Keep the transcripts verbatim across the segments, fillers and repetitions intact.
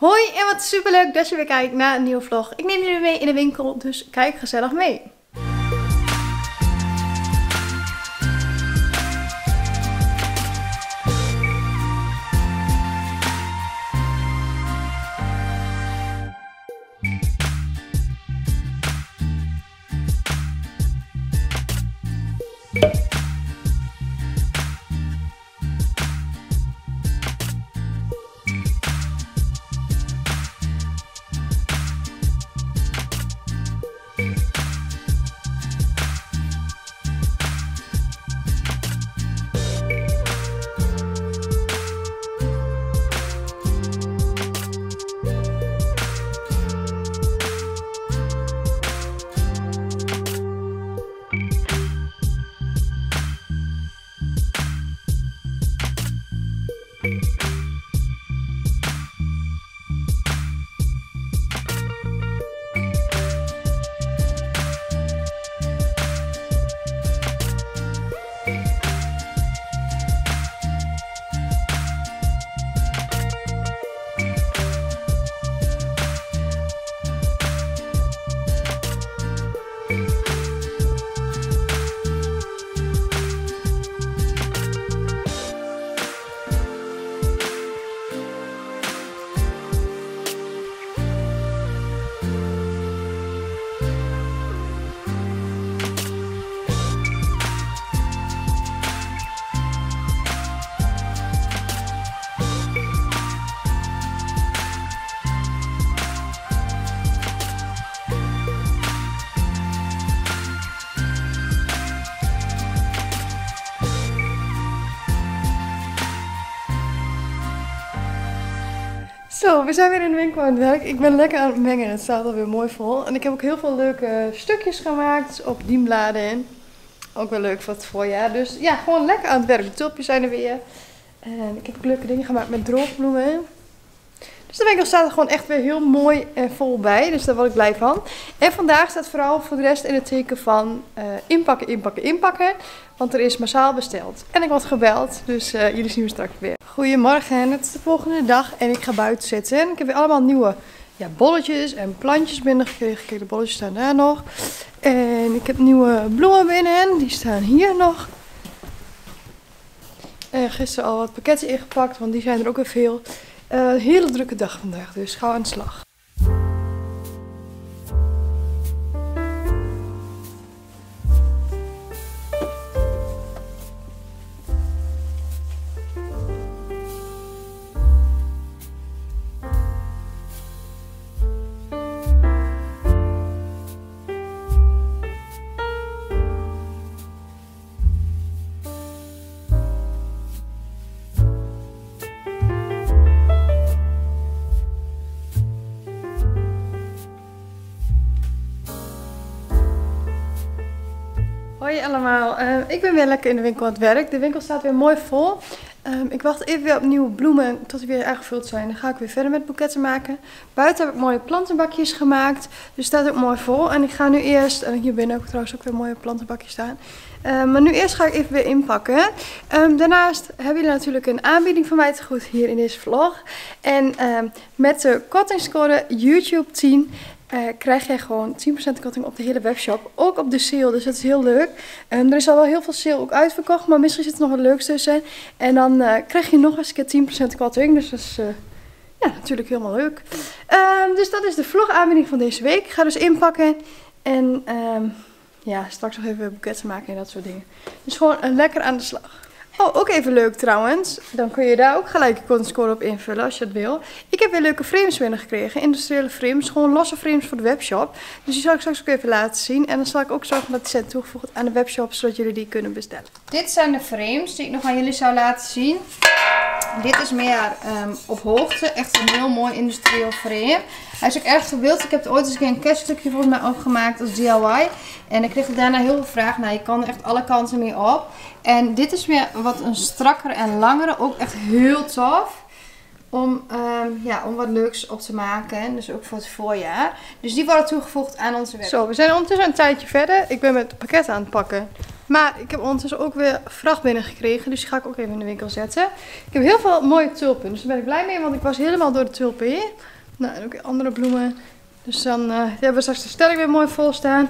Hoi en wat superleuk dat je weer kijkt naar een nieuwe vlog. Ik neem jullie mee in de winkel, dus kijk gezellig mee. Zo, we zijn weer in de winkel aan het werk. Ik ben lekker aan het mengen. Het staat alweer mooi vol. En ik heb ook heel veel leuke stukjes gemaakt op die bladen. Ook wel leuk voor het voorjaar. Dus ja, gewoon lekker aan het werk. De tulpjes zijn er weer. En ik heb ook leuke dingen gemaakt met droogbloemen. Dus de winkel staat er gewoon echt weer heel mooi en vol bij. Dus daar word ik blij van. En vandaag staat vooral voor de rest in het teken van uh, inpakken, inpakken, inpakken. Want er is massaal besteld. En ik word gebeld. Dus uh, jullie zien we straks weer. Goedemorgen, het is de volgende dag en ik ga buiten zitten. Ik heb weer allemaal nieuwe ja, bolletjes en plantjes binnengekregen. Kijk, de bolletjes staan daar nog. En ik heb nieuwe bloemen binnen, die staan hier nog. En gisteren al wat pakketten ingepakt, want die zijn er ook weer veel. Een uh, hele drukke dag vandaag, dus gauw aan de slag. Hoi allemaal, uh, ik ben weer lekker in de winkel aan het werk. De winkel staat weer mooi vol. Um, ik wacht even weer op nieuwe bloemen tot die weer aangevuld zijn. Dan ga ik weer verder met boeketten maken. Buiten heb ik mooie plantenbakjes gemaakt. Dus staat ook mooi vol. En ik ga nu eerst, en hier binnen ook trouwens ook weer mooie plantenbakjes staan. Um, maar nu eerst ga ik even weer inpakken. Um, daarnaast hebben jullie natuurlijk een aanbieding van mij te goed hier in deze vlog. En um, met de kortingscode YouTube tien... Uh, krijg jij gewoon tien procent korting op de hele webshop. Ook op de sale, dus dat is heel leuk. Um, er is al wel heel veel sale ook uitverkocht, maar misschien zit er nog wat leuks tussen. En dan uh, krijg je nog eens een keer tien procent korting, dus dat is uh, ja, natuurlijk helemaal leuk. Um, dus dat is de vlogaanbieding van deze week. Ik ga dus inpakken en um, ja, straks nog even boeketten maken en dat soort dingen. Dus gewoon uh, lekker aan de slag. Oh, ook even leuk trouwens. Dan kun je daar ook gelijk je kortingscode op invullen als je dat wil. Ik heb weer leuke frames binnengekregen. Industriële frames. Gewoon losse frames voor de webshop. Dus die zal ik straks ook even laten zien. En dan zal ik ook zorgen dat die zijn toegevoegd aan de webshop. Zodat jullie die kunnen bestellen. Dit zijn de frames die ik nog aan jullie zou laten zien. Dit is meer um, op hoogte. Echt een heel mooi industrieel frame. Hij is ook erg gewild. Ik heb er ooit eens een keer een kerststukje volgens mij opgemaakt als D I Y. En ik kreeg er daarna heel veel vraag naar. Je kan er echt alle kanten mee op. En dit is weer wat een strakkere en langere. Ook echt heel tof. Om, um, ja, om wat leuks op te maken. Dus ook voor het voorjaar. Dus die worden toegevoegd aan onze webshop. Zo, we zijn ondertussen een tijdje verder. Ik ben met het pakket aan het pakken. Maar ik heb ondertussen ook weer vracht binnengekregen. Dus die ga ik ook even in de winkel zetten. Ik heb heel veel mooie tulpen. Dus daar ben ik blij mee. Want ik was helemaal door de tulpen heen. Nou, en ook weer andere bloemen. Dus dan uh, hebben we straks de sterk weer mooi vol staan.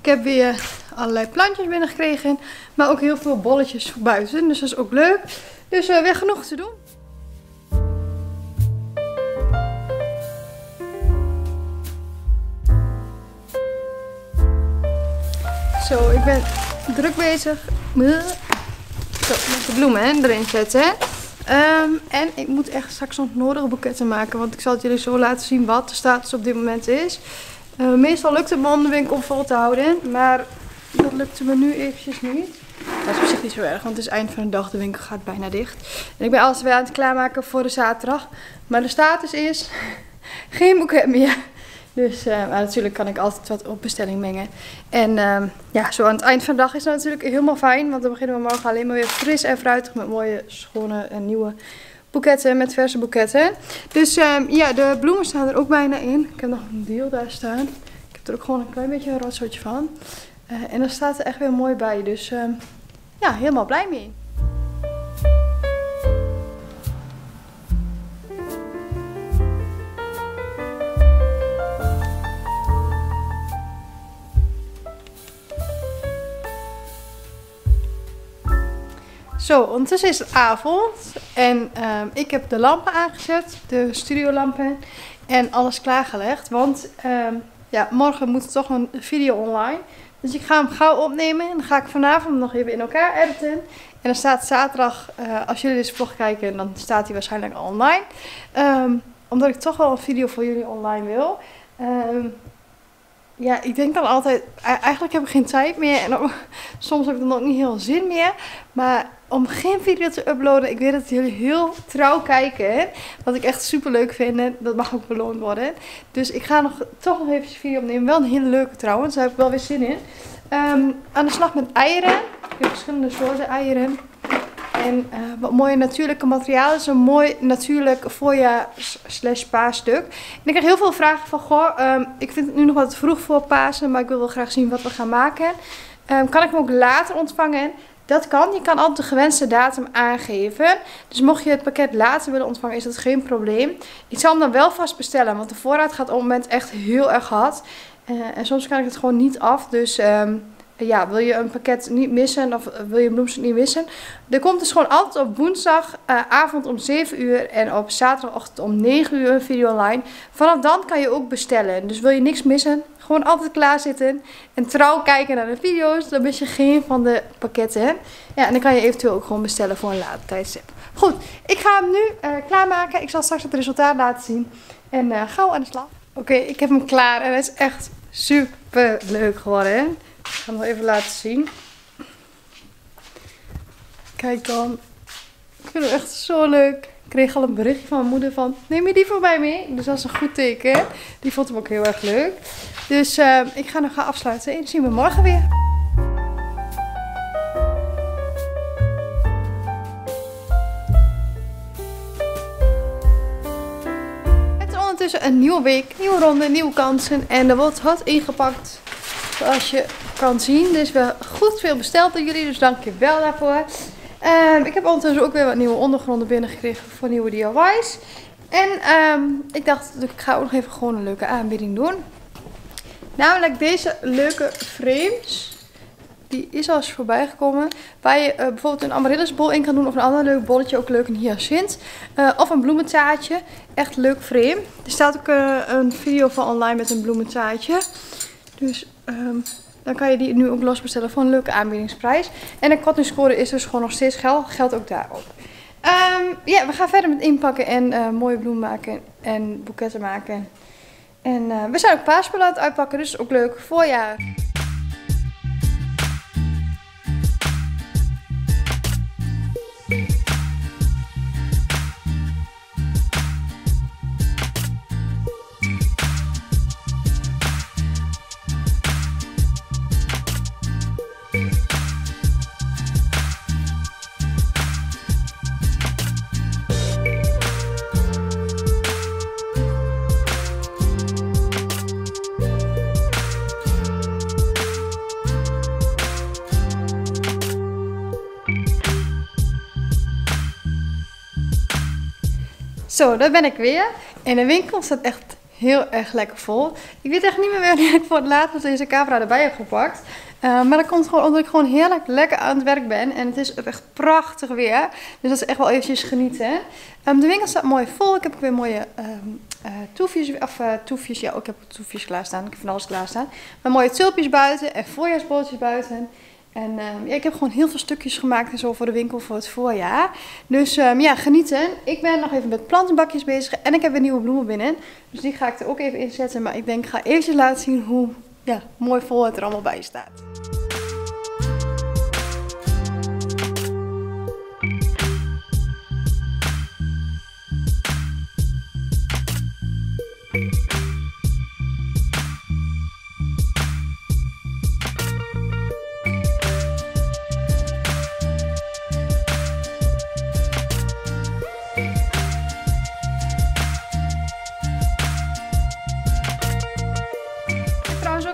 Ik heb weer allerlei plantjes binnengekregen. Maar ook heel veel bolletjes voor buiten. Dus dat is ook leuk. Dus uh, weer genoeg te doen. Zo, ik ben druk bezig. Zo, met de bloemen hè, erin zetten. Um, en ik moet echt straks nodige boeketten maken. Want ik zal het jullie zo laten zien wat de status op dit moment is. Uh, meestal lukt het me om de winkel vol te houden. Maar dat lukte me nu eventjes niet. Dat is op zich niet zo erg, want het is eind van de dag. De winkel gaat bijna dicht. En ik ben alles weer aan het klaarmaken voor de zaterdag. Maar de status is geen boeket meer. Dus uh, maar natuurlijk kan ik altijd wat op bestelling mengen. En uh, ja, zo aan het eind van de dag is dat natuurlijk helemaal fijn. Want dan beginnen we morgen alleen maar weer fris en fruitig. Met mooie, schone en nieuwe boeketten. Met verse boeketten. Dus uh, ja, de bloemen staan er ook bijna in. Ik heb nog een deel daar staan. Ik heb er ook gewoon een klein beetje een rotzootje van. Uh, en dat staat er echt weer mooi bij. Dus uh, ja, helemaal blij mee. Zo, ondertussen is het avond en uh, ik heb de lampen aangezet, de studiolampen en alles klaargelegd. Want uh, ja, morgen moet toch een video online, dus ik ga hem gauw opnemen en dan ga ik vanavond nog even in elkaar editen. En dan staat zaterdag, uh, als jullie deze vlog kijken, dan staat hij waarschijnlijk al online. Um, omdat ik toch wel een video voor jullie online wil. Um, Ja, ik denk dan altijd, eigenlijk heb ik geen tijd meer en ook, soms heb ik dan ook niet heel zin meer. Maar om geen video te uploaden, ik weet dat jullie heel trouw kijken. Hè? Wat ik echt super leuk vind, en dat mag ook beloond worden. Dus ik ga nog, toch nog even een video opnemen. Wel een hele leuke trouwens, daar heb ik wel weer zin in. Um, aan de slag met eieren. Ik heb verschillende soorten eieren. En uh, wat mooie natuurlijke materialen. Het is een mooi natuurlijk voorjaars-slash-paasstuk. En ik krijg heel veel vragen van, goh, um, ik vind het nu nog wat vroeg voor Pasen, maar ik wil wel graag zien wat we gaan maken. Um, kan ik hem ook later ontvangen? Dat kan. Je kan altijd de gewenste datum aangeven. Dus mocht je het pakket later willen ontvangen, is dat geen probleem. Ik zal hem dan wel vast bestellen, want de voorraad gaat op het moment echt heel erg hard. Uh, en soms kan ik het gewoon niet af, dus... Um, Ja, wil je een pakket niet missen of wil je een bloemstuk niet missen? Er komt dus gewoon altijd op woensdagavond uh, om zeven uur en op zaterdagochtend om negen uur een video online. Vanaf dan kan je ook bestellen. Dus wil je niks missen, gewoon altijd klaar zitten en trouw kijken naar de video's. Dan mis je geen van de pakketten. Ja, en dan kan je eventueel ook gewoon bestellen voor een later tijdstip. Goed, ik ga hem nu uh, klaarmaken. Ik zal straks het resultaat laten zien. En uh, gauw aan de slag. Oké, okay, ik heb hem klaar en het is echt super leuk geworden. Hè? Ik ga hem nog even laten zien. Kijk dan. Ik vind hem echt zo leuk. Ik kreeg al een berichtje van mijn moeder van, neem je die voor mij mee? Dus dat is een goed teken. Die vond hem ook heel erg leuk. Dus uh, ik ga hem gaan afsluiten. En dan zien we morgen weer. Het is ondertussen een nieuwe week. Nieuwe ronde, nieuwe kansen. En er wordt hard ingepakt. Zoals je kan zien, er is wel goed veel besteld door jullie, dus dank je wel daarvoor. Um, ik heb ondertussen ook weer wat nieuwe ondergronden binnengekregen voor nieuwe D I Y's. En um, ik dacht, ik ga ook nog even gewoon een leuke aanbieding doen. Namelijk deze leuke frames. Die is al eens voorbij gekomen. Waar je uh, bijvoorbeeld een amaryllisbol in kan doen of een ander leuk bolletje, ook leuk een hyacint. Uh, of een bloementaartje. Echt leuk frame. Er staat ook uh, een video van online met een bloementaartje. Dus um, dan kan je die nu ook los bestellen voor een leuke aanbiedingsprijs. En de kortingscode is dus gewoon nog steeds geld. Geldt ook daarop. Ja, um, yeah, we gaan verder met inpakken en uh, mooie bloemen maken en boeketten maken. En uh, we zijn ook paasspullen aan het uitpakken, dus ook leuk voorjaar. Zo, daar ben ik weer. En de winkel staat echt heel erg lekker vol. Ik weet echt niet meer wanneer ik voor het laatst deze camera erbij heb gepakt. Uh, maar dat komt gewoon omdat ik gewoon heerlijk lekker aan het werk ben. En het is echt prachtig weer. Dus dat is echt wel eventjes genieten. Um, de winkel staat mooi vol. Ik heb ook weer mooie um, uh, toefjes. Of uh, toefjes. Ja, ik heb toefjes klaarstaan. Ik heb van alles klaarstaan. Maar mooie tulpjes buiten. En voorjaarsbolletjes buiten. En um, ja, ik heb gewoon heel veel stukjes gemaakt en zo voor de winkel voor het voorjaar. Dus um, ja, genieten. Ik ben nog even met plantenbakjes bezig. En ik heb weer nieuwe bloemen binnen. Dus die ga ik er ook even in zetten. Maar ik denk, ik ga eventjes laten zien hoe ja, mooi vol het er allemaal bij staat.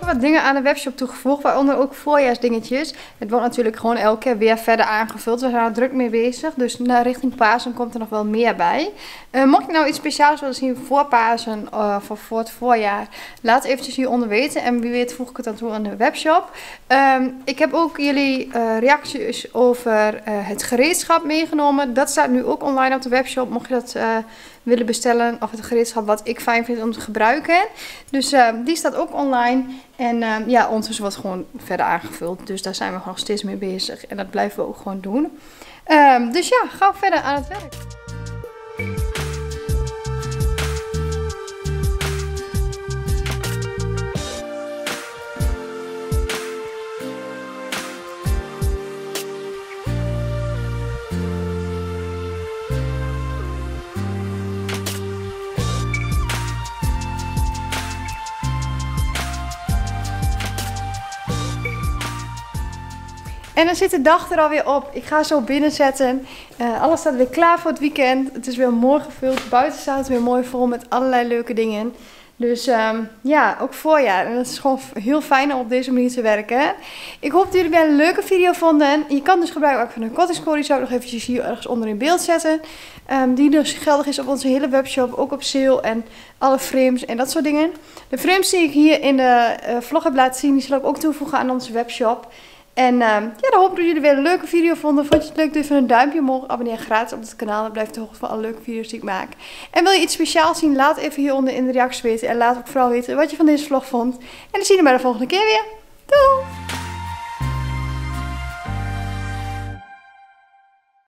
Wat dingen aan de webshop toegevoegd, waaronder ook voorjaarsdingetjes. Het wordt natuurlijk gewoon elke keer weer verder aangevuld. We zijn er druk mee bezig, dus naar richting Pasen komt er nog wel meer bij. Uh, mocht je nou iets speciaals willen zien voor Pasen, uh, voor, voor het voorjaar, laat het eventjes hieronder weten. En wie weet voeg ik het dan toe aan de webshop. Um, ik heb ook jullie uh, reacties over uh, het gereedschap meegenomen. Dat staat nu ook online op de webshop, mocht je dat uh, willen bestellen. Of het gereedschap wat ik fijn vind om te gebruiken. Dus uh, die staat ook online. En uh, ja, ondertussen wordt gewoon verder aangevuld. Dus daar zijn we nog steeds mee bezig. En dat blijven we ook gewoon doen. Uh, dus ja, ga verder aan het werk. En dan zit de dag er alweer op. Ik ga zo binnen zetten. Uh, alles staat weer klaar voor het weekend. Het is weer mooi gevuld. Buiten staat het weer mooi vol met allerlei leuke dingen. Dus um, ja, ook voorjaar. En dat is gewoon heel fijn om op deze manier te werken. Ik hoop dat jullie weer een leuke video vonden. Je kan dus gebruik maken van een kortingscode. Die zou ik nog eventjes hier ergens onder in beeld zetten. Um, die dus geldig is op onze hele webshop. Ook op sale en alle frames en dat soort dingen. De frames die ik hier in de uh, vlog heb laten zien, die zal ik ook toevoegen aan onze webshop. En uh, ja, dan hoop ik dat jullie weer een leuke video vonden. Vond je het leuk, doe even een duimpje omhoog. Abonneer gratis op het kanaal. Dan blijf je de hoogte van alle leuke video's die ik maak. En wil je iets speciaals zien, laat even hieronder in de reacties weten. En laat ook vooral weten wat je van deze vlog vond. En dan zien we bij de volgende keer weer. Doei!